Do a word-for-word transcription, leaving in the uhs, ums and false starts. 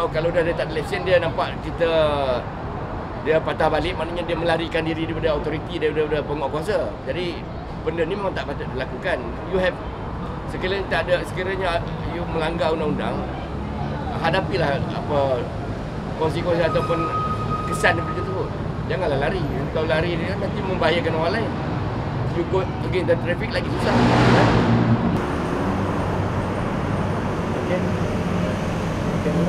kalau kalau dah dia tak lesen, dia nampak kita dia patah balik, maknanya dia melarikan diri daripada autoriti, daripada penguatkuasa. Jadi benda ni memang tak patut dilakukan. You have sekiranya tak ada sekiranya you melanggar undang-undang, hadapilah apa konsekuensi ataupun kesan daripada itu. Janganlah lari. Kalau lari dia nanti membahayakan orang lain. You go again the traffic lagi susah. Okey. Okey.